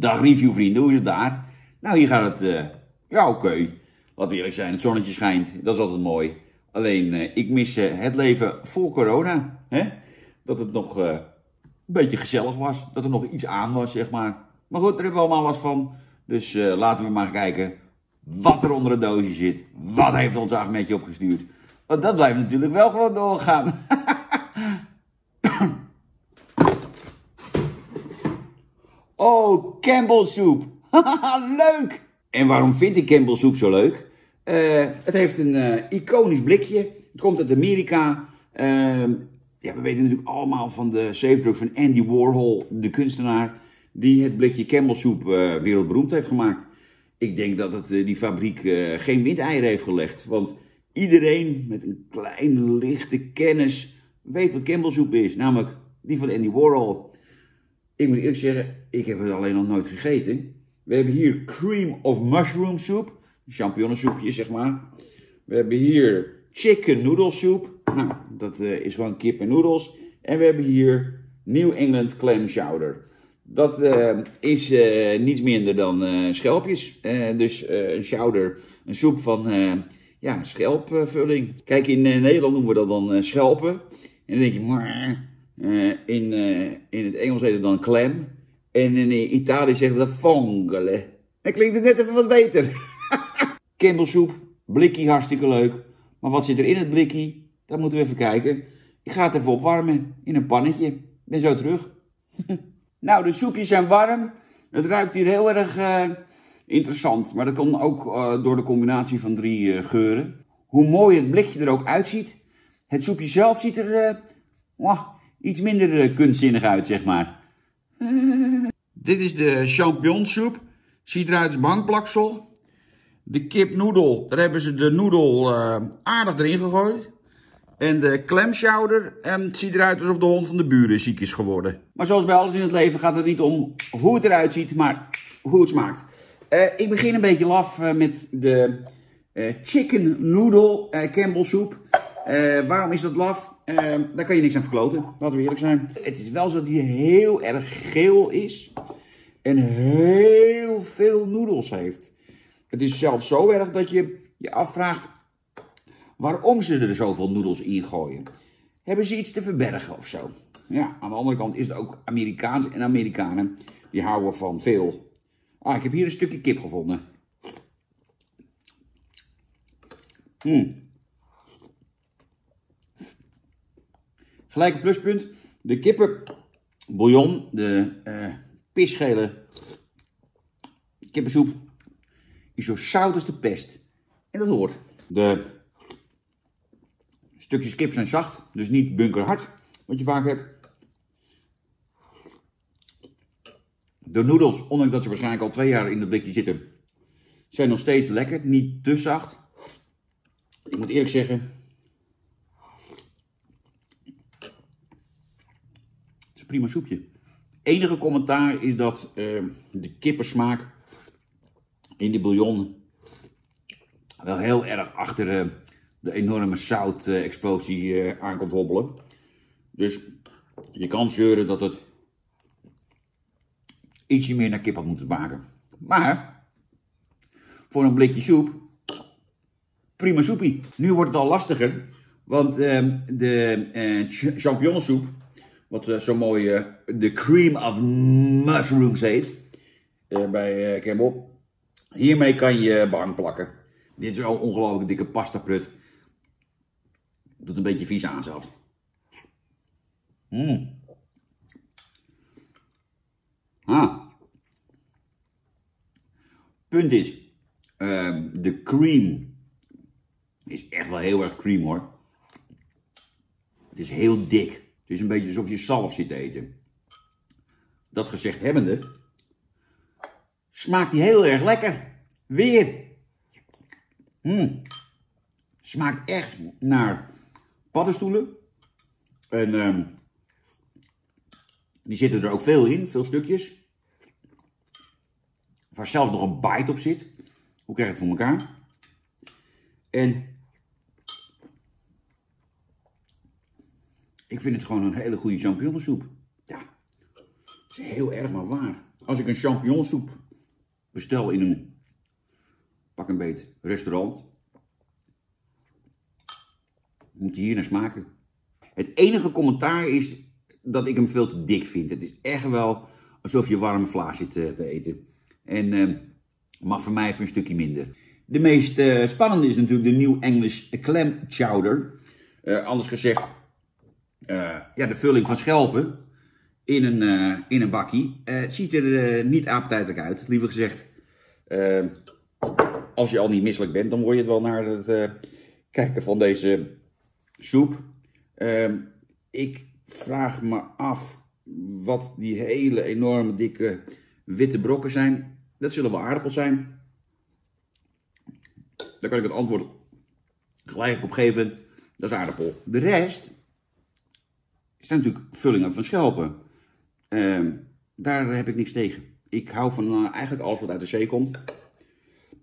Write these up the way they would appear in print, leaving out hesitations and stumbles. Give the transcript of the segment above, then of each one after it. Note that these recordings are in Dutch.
Dag reviewvrienden, hoe is het daar? Nou, hier gaat het, ja oké. Wat eerlijk zijn, het zonnetje schijnt, dat is altijd mooi. Alleen, ik mis het leven voor corona. Hè? Dat het nog een beetje gezellig was, dat er nog iets aan was, zeg maar. Maar goed, daar hebben we allemaal last van. Dus laten we maar kijken wat er onder het doosje zit. Wat heeft ons Ahmedje opgestuurd? Want dat blijft natuurlijk wel gewoon doorgaan. Oh, Campbell's soep. Leuk! En waarom vind ik Campbell's soep zo leuk? Het heeft een iconisch blikje. Het komt uit Amerika. Ja, we weten natuurlijk allemaal van de zeefdruk van Andy Warhol, de kunstenaar, die het blikje Campbell's soep wereldberoemd heeft gemaakt. Ik denk dat het, die fabriek geen windeieren heeft gelegd. Want iedereen met een kleine lichte kennis weet wat Campbell's soep is. Namelijk die van Andy Warhol. Ik moet eerlijk zeggen, ik heb het alleen nog nooit gegeten. We hebben hier cream of mushroom soep. Champignonsoepje, zeg maar. We hebben hier chicken noedelsoep. Nou, dat is gewoon kip en noedels. En we hebben hier New England clam chowder. Dat is niets minder dan schelpjes. Dus een chowder, een soep van ja, schelpvulling. Kijk, in Nederland noemen we dat dan schelpen. En dan denk je, maar in het Engels heet het dan clam. En in Italië zeggen ze vongole. Dan klinkt het net even wat beter. Campbell's soep, blikkie, hartstikke leuk. Maar wat zit er in het blikkie? Dat moeten we even kijken. Ik ga het even opwarmen in een pannetje. Ben zo terug. Nou, de soepjes zijn warm. Het ruikt hier heel erg interessant. Maar dat komt ook door de combinatie van drie geuren. Hoe mooi het blikje er ook uitziet. Het soepje zelf ziet er iets minder kunstzinnig uit, zeg maar. Dit is de champignonsoep. Ziet eruit als bankplaksel. De kipnoedel, daar hebben ze de noedel aardig erin gegooid. En de clamchowder, het ziet eruit alsof de hond van de buren ziek is geworden. Maar zoals bij alles in het leven gaat het niet om hoe het eruit ziet, maar hoe het smaakt. Ik begin een beetje laf met de chicken noedel Campbell's soep. Waarom is dat laf? Daar kan je niks aan verkloten, laten we eerlijk zijn. Het is wel zo dat die heel erg geel is en heel veel noedels heeft. Het is zelfs zo erg dat je je afvraagt waarom ze er zoveel noedels in gooien. Hebben ze iets te verbergen of zo? Ja, aan de andere kant is het ook Amerikaans en Amerikanen die houden van veel. Ah, ik heb hier een stukje kip gevonden. Gelijk een pluspunt. De kippenbouillon, de pisgele kippensoep, is zo zout als de pest. En dat hoort. De stukjes kip zijn zacht, dus niet bunkerhard, wat je vaak hebt. De noedels, ondanks dat ze waarschijnlijk al 2 jaar in dat blikje zitten, zijn nog steeds lekker, niet te zacht. Ik moet eerlijk zeggen, het is een prima soepje. Het enige commentaar is dat de kippensmaak in die bouillon wel heel erg achter de enorme zoutexplosie aan komt hobbelen. Dus je kan zeuren dat het ietsje meer naar kip had moeten maken. Maar voor een blikje soep, prima soepie. Nu wordt het al lastiger, want de champignonsoep, wat zo mooi de cream of mushrooms heet bij Campbell. Hiermee kan je behang plakken. Dit is al ongelooflijk dikke pastaprut. Doet een beetje vies aan zelf. Punt is, de cream is echt wel heel erg cream hoor. Het is heel dik. Het is een beetje alsof je zalf zit te eten. Dat gezegd hebbende, smaakt die heel erg lekker. Weer. Smaakt echt naar paddenstoelen. En die zitten er ook veel in, veel stukjes. Waar zelfs nog een bite op zit. Hoe krijg je het voor elkaar? En ik vind het gewoon een hele goede champignonsoep. Ja, dat is heel erg maar waar. Als ik een champignonsoep bestel in een pak een beet restaurant, moet je hier naar smaken. Het enige commentaar is dat ik hem veel te dik vind. Het is echt wel alsof je warme vla zit te eten. En mag voor mij even een stukje minder. De meest spannende is natuurlijk de New England clam chowder. Anders gezegd, ja, de vulling van schelpen in een bakkie. Het ziet er niet appetijtelijk uit. Liever gezegd, als je al niet misselijk bent, dan word je het wel naar het kijken van deze soep. Ik vraag me af wat die hele enorme dikke witte brokken zijn. Dat zullen wel aardappels zijn. Daar kan ik het antwoord gelijk op geven. Dat is aardappel. De rest zijn natuurlijk vullingen van schelpen. Daar heb ik niks tegen. Ik hou van eigenlijk alles wat uit de zee komt.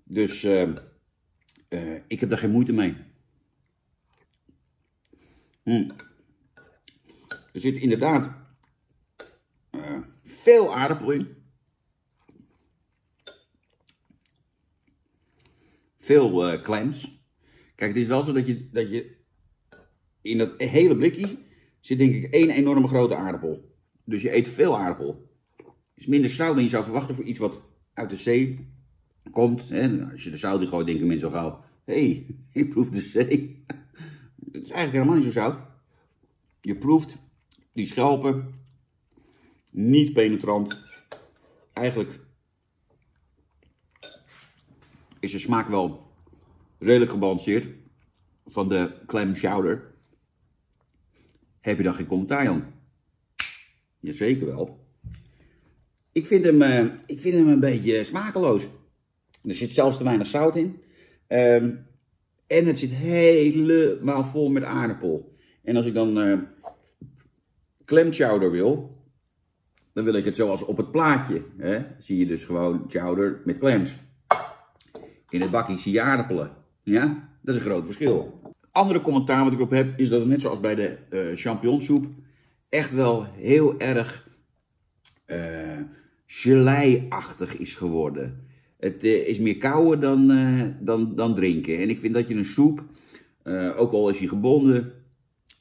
Dus ik heb daar geen moeite mee. Er zit inderdaad veel aardappel in. Veel clams. Kijk, het is wel zo dat je in dat hele blikje zit denk ik één enorme grote aardappel. Dus je eet veel aardappel. Is minder zout dan je zou verwachten voor iets wat uit de zee komt. Hè? Als je de zout in gooit, denken mensen al gauw, hé, ik proef de zee. Het is eigenlijk helemaal niet zo zout. Je proeft die schelpen. Niet penetrant. Eigenlijk is de smaak wel redelijk gebalanceerd van de clam chowder. Heb je dan geen commentaar aan? Jazeker wel. Ik vind hem een beetje smakeloos. Er zit zelfs te weinig zout in. En het zit helemaal vol met aardappel. En als ik dan clam chowder wil, dan wil ik het zoals op het plaatje. Hè? Zie je dus gewoon chowder met clams. In het bakje zie je aardappelen. Ja, dat is een groot verschil. Andere commentaar wat ik op heb is dat het net zoals bij de champignonsoep echt wel heel erg gelei-achtig is geworden. Het is meer kauwen dan drinken. En ik vind dat je een soep, ook al is hij gebonden,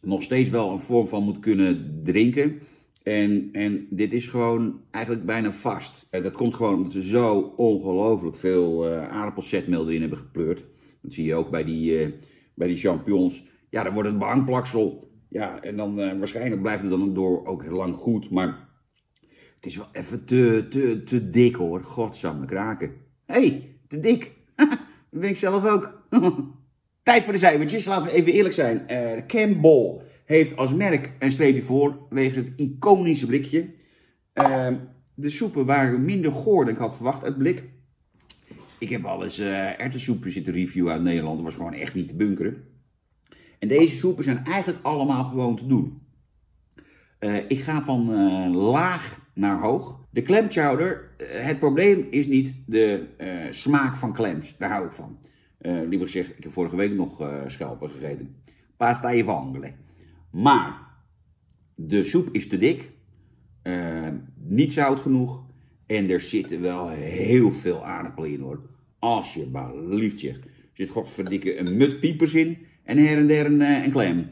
nog steeds wel een vorm van moet kunnen drinken. En dit is gewoon eigenlijk bijna vast. Dat komt gewoon omdat ze zo ongelooflijk veel aardappelzetmeel erin hebben gepleurd. Dat zie je ook bij die champignons. Ja, dan wordt het behangplaksel. Ja, en dan waarschijnlijk blijft het dan door ook heel lang goed. Maar het is wel even te dik hoor. Godsamme kraken. Hé, te dik. Dat ben ik zelf ook. Tijd voor de cijfertjes. Laten we even eerlijk zijn. Campbell heeft als merk een streepje voor, wegens het iconische blikje. De soepen waren minder goor dan ik had verwacht uit blik. Ik heb al eens erwtensoepen zitten reviewen uit Nederland. Dat was gewoon echt niet te bunkeren. En deze soepen zijn eigenlijk allemaal gewoon te doen. Ik ga van laag naar hoog. De clam chowder, het probleem is niet de smaak van clams. Daar hou ik van. Liever gezegd, ik heb vorige week nog schelpen gegeten. Pasta e vongole. Maar de soep is te dik, niet zout genoeg en er zitten wel heel veel aardappelen in hoor. Alsjeblieft. Er zit godverdikke een mut piepers in en her en der een klem.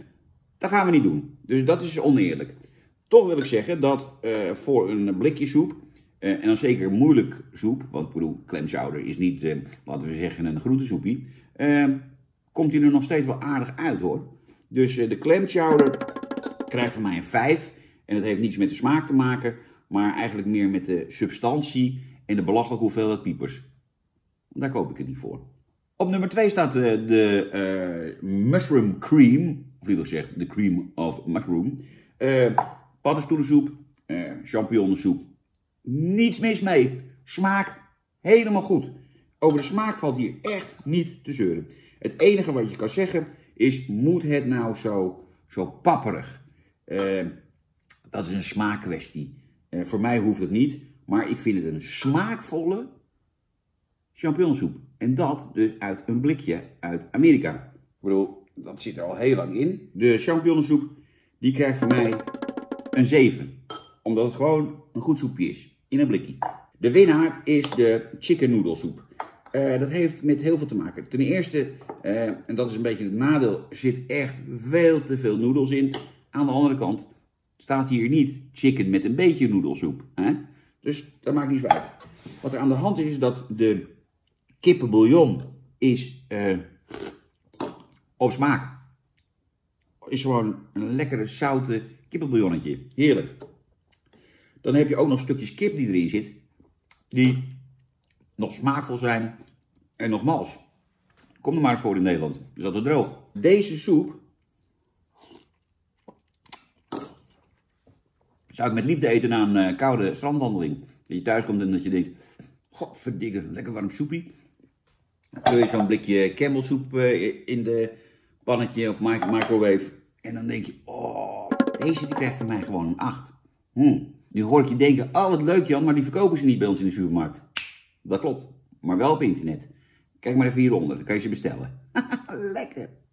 Dat gaan we niet doen, dus dat is oneerlijk. Toch wil ik zeggen dat voor een blikje soep, en dan zeker moeilijk soep, want ik bedoel, clamchowder is niet, laten we zeggen, een groentesoepie, komt hij er nog steeds wel aardig uit hoor. Dus de clam chowder krijgt van mij een 5. En dat heeft niets met de smaak te maken, maar eigenlijk meer met de substantie en de belachelijke hoeveelheid piepers. Daar koop ik het niet voor. Op nummer 2 staat de mushroom cream, of liever gezegd de cream of mushroom. Paddenstoelensoep, champignonsoep. Niets mis mee. Smaak helemaal goed. Over de smaak valt hier echt niet te zeuren. Het enige wat je kan zeggen is, moet het nou zo papperig? Dat is een smaakkwestie. Voor mij hoeft het niet, maar ik vind het een smaakvolle champignonsoep. En dat dus uit een blikje uit Amerika. Ik bedoel, dat zit er al heel lang in. De champignonsoep, die krijgt voor mij een 7. Omdat het gewoon een goed soepje is, in een blikje. De winnaar is de chicken noedelsoep. Dat heeft met heel veel te maken. Ten eerste, en dat is een beetje het nadeel, zit echt veel te veel noedels in. Aan de andere kant staat hier niet chicken met een beetje noedelsoep. Hè? Dus dat maakt niet zo uit. Wat er aan de hand is dat de kippenbouillon is op smaak. Is gewoon een lekkere zoute kippenbouillonnetje. Heerlijk. Dan heb je ook nog stukjes kip die erin zit. Die nog smaakvol zijn en nog mals. Kom er maar voor in Nederland. Dus dat is droog. Deze soep zou ik met liefde eten na een koude strandwandeling. Dat je thuis komt en dat je denkt, godverdikke, lekker warm soepie. Dan kun je zo'n blikje Campbell's soep in de pannetje of microwave. En dan denk je, oh, deze die krijgt van mij gewoon een 8. Nu hoor ik je denken, oh wat leuk Jan, maar die verkopen ze niet bij ons in de supermarkt. Dat klopt, maar wel op internet. Kijk maar even hieronder, dan kan je ze bestellen. Lekker!